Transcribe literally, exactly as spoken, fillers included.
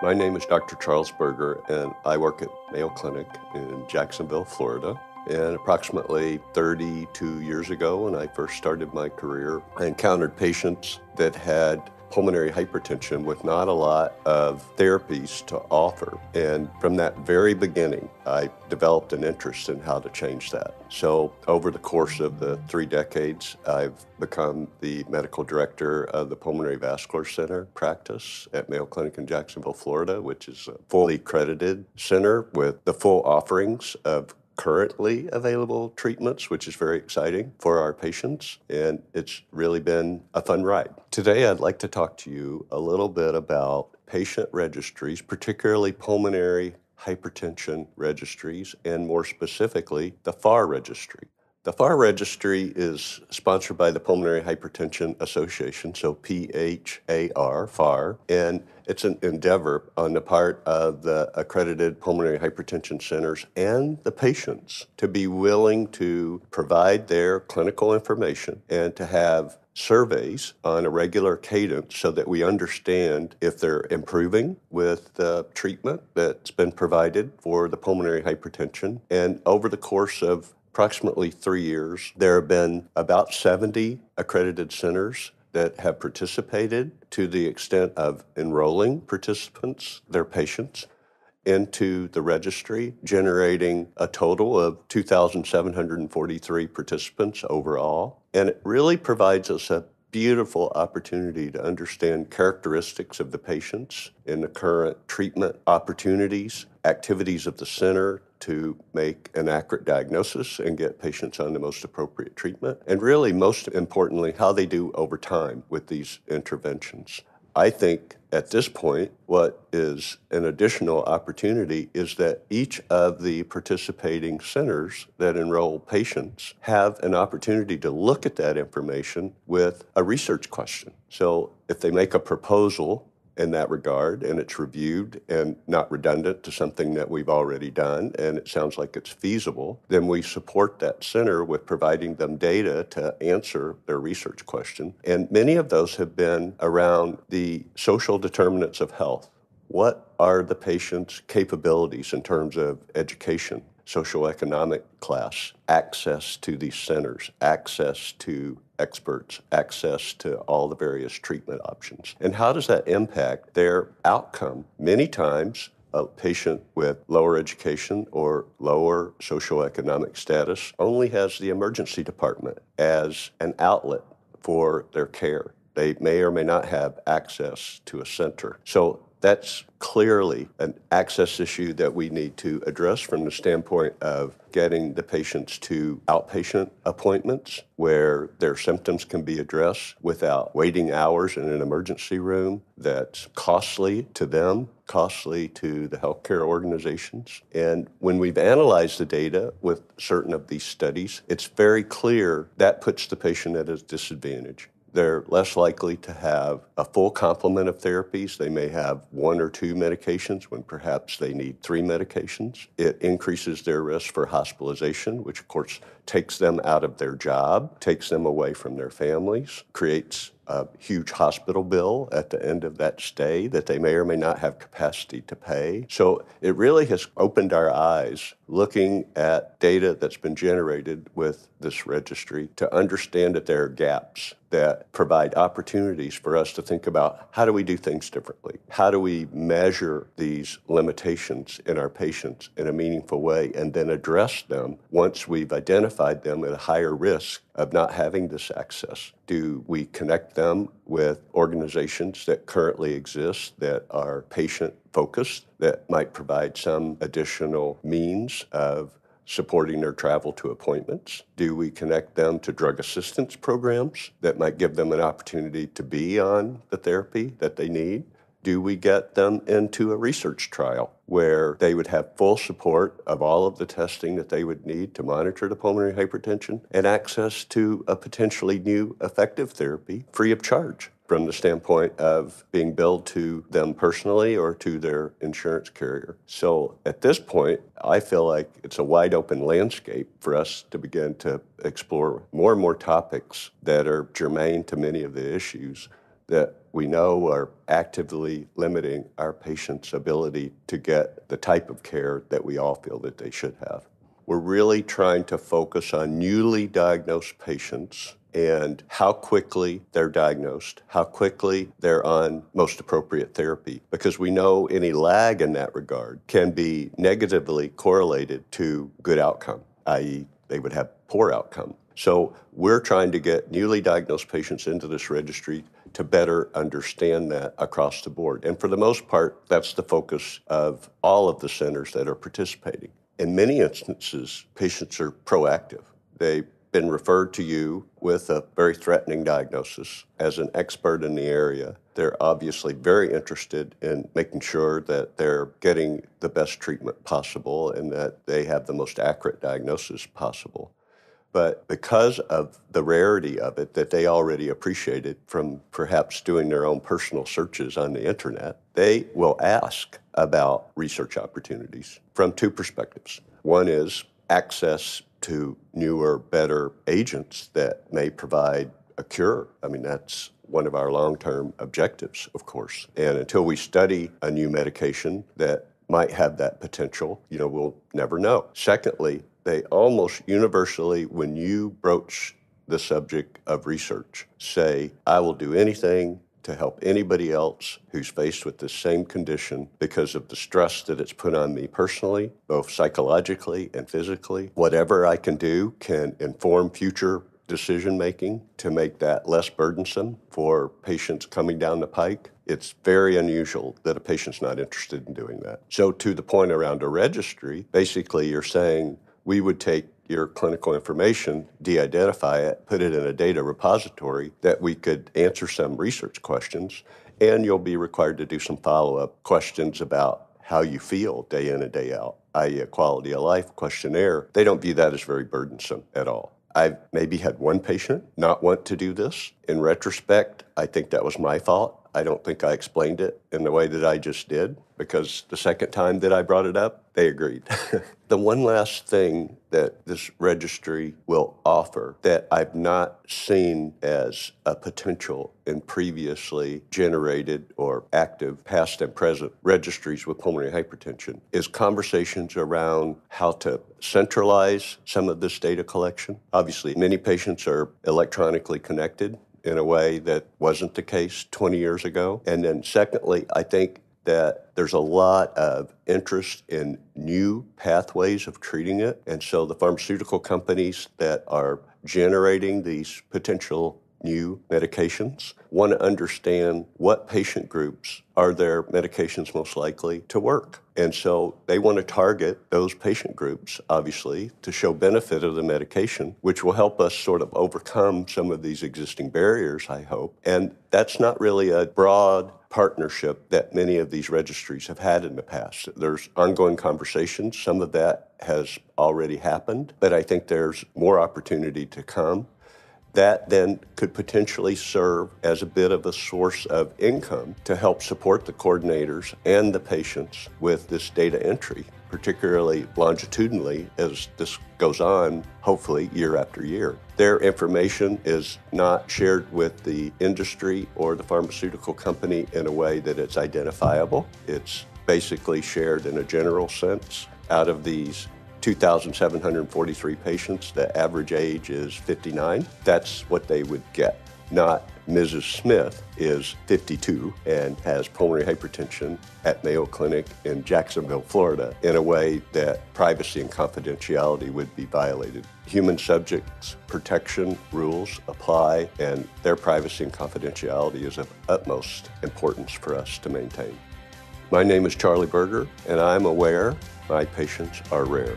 My name is Doctor Charles Burger, and I work at Mayo Clinic in Jacksonville, Florida. And approximately thirty-two years ago, when I first started my career, I encountered patients that had pulmonary hypertension with not a lot of therapies to offer. And from that very beginning, I developed an interest in how to change that. So over the course of the three decades, I've become the medical director of the Pulmonary Vascular Center practice at Mayo Clinic in Jacksonville, Florida, which is a fully accredited center with the full offerings of currently available treatments, which is very exciting for our patients, and it's really been a fun ride. Today, I'd like to talk to you a little bit about patient registries, particularly pulmonary hypertension registries, and more specifically, the F A R registry. The F A R registry is sponsored by the Pulmonary Hypertension Association, so P H A R, F A R, and it's an endeavor on the part of the accredited pulmonary hypertension centers and the patients to be willing to provide their clinical information and to have surveys on a regular cadence so that we understand if they're improving with the treatment that's been provided for the pulmonary hypertension. And over the course of approximately three years, there have been about seventy accredited centers that have participated to the extent of enrolling participants, their patients, into the registry, generating a total of two thousand seven hundred forty-three participants overall. And it really provides us a beautiful opportunity to understand characteristics of the patients in the current treatment opportunities, activities of the center to make an accurate diagnosis and get patients on the most appropriate treatment, and really, most importantly, how they do over time with these interventions. I think at this point, what is an additional opportunity is that each of the participating centers that enroll patients have an opportunity to look at that information with a research question. So if they make a proposal in that regard, and it's reviewed and not redundant to something that we've already done, and it sounds like it's feasible, then we support that center with providing them data to answer their research question. And many of those have been around the social determinants of health. What are the patient's capabilities in terms of education, socioeconomic class, access to these centers, access to experts, access to all the various treatment options? And how does that impact their outcome? Many times, a patient with lower education or lower socioeconomic status only has the emergency department as an outlet for their care. They may or may not have access to a center. So that's clearly an access issue that we need to address from the standpoint of getting the patients to outpatient appointments where their symptoms can be addressed without waiting hours in an emergency room that's costly to them, costly to the healthcare organizations. And when we've analyzed the data with certain of these studies, it's very clear that puts the patient at a disadvantage. They're less likely to have a full complement of therapies. They may have one or two medications when perhaps they need three medications. It increases their risk for hospitalization, which of course takes them out of their job, takes them away from their families, creates a huge hospital bill at the end of that stay that they may or may not have capacity to pay. So it really has opened our eyes looking at data that's been generated with this registry to understand that there are gaps that provide opportunities for us to think about how do we do things differently? How do we measure these limitations in our patients in a meaningful way and then address them once we've identified them at a higher risk of not having this access? Do we connect them with organizations that currently exist that are patient-focused, that might provide some additional means of supporting their travel to appointments? Do we connect them to drug assistance programs that might give them an opportunity to be on the therapy that they need? Do we get them into a research trial where they would have full support of all of the testing that they would need to monitor the pulmonary hypertension and access to a potentially new effective therapy free of charge from the standpoint of being billed to them personally or to their insurance carrier? So at this point, I feel like it's a wide open landscape for us to begin to explore more and more topics that are germane to many of the issues that we know are actively limiting our patients' ability to get the type of care that we all feel that they should have. We're really trying to focus on newly diagnosed patients and how quickly they're diagnosed, how quickly they're on most appropriate therapy, because we know any lag in that regard can be negatively correlated to good outcome, that is they would have poor outcome. So we're trying to get newly diagnosed patients into this registry to better understand that across the board. And for the most part, that's the focus of all of the centers that are participating. In many instances, patients are proactive. They've been referred to you with a very threatening diagnosis. As an expert in the area, they're obviously very interested in making sure that they're getting the best treatment possible and that they have the most accurate diagnosis possible. But because of the rarity of it that they already appreciated from perhaps doing their own personal searches on the internet, they will ask about research opportunities from two perspectives. One is access to newer, better agents that may provide a cure. I mean, that's one of our long-term objectives, of course. And until we study a new medication that might have that potential, you know, we'll never know. Secondly, they almost universally, when you broach the subject of research, say, I will do anything to help anybody else who's faced with the same condition because of the stress that it's put on me personally, both psychologically and physically. Whatever I can do can inform future decision-making to make that less burdensome for patients coming down the pike. It's very unusual that a patient's not interested in doing that. So to the point around a registry, basically you're saying, we would take your clinical information, de-identify it, put it in a data repository that we could answer some research questions, and you'll be required to do some follow-up questions about how you feel day in and day out, that is a quality of life questionnaire. They don't view that as very burdensome at all. I've maybe had one patient not want to do this. In retrospect, I think that was my fault. I don't think I explained it in the way that I just did, because the second time that I brought it up, they agreed. The one last thing that this registry will offer that I've not seen as a potential in previously generated or active past and present registries with pulmonary hypertension is conversations around how to centralize some of this data collection. Obviously, many patients are electronically connected in a way that wasn't the case twenty years ago. And then secondly, I think that there's a lot of interest in new pathways of treating it. And so the pharmaceutical companies that are generating these potential new medications want to understand what patient groups are their medications most likely to work. And so they want to target those patient groups, obviously, to show benefit of the medication, which will help us sort of overcome some of these existing barriers, I hope. And that's not really a broad partnership that many of these registries have had in the past. There's ongoing conversations. Some of that has already happened, but I think there's more opportunity to come. That then could potentially serve as a bit of a source of income to help support the coordinators and the patients with this data entry, particularly longitudinally as this goes on, hopefully year after year. Their information is not shared with the industry or the pharmaceutical company in a way that it's identifiable. It's basically shared in a general sense. Out of these two thousand seven hundred forty-three patients, the average age is fifty-nine. That's what they would get. Not Missus Smith is fifty-two and has pulmonary hypertension at Mayo Clinic in Jacksonville, Florida, in a way that privacy and confidentiality would be violated. Human subjects protection rules apply, and their privacy and confidentiality is of utmost importance for us to maintain. My name is Charlie Burger, and I'm aware my patients are rare.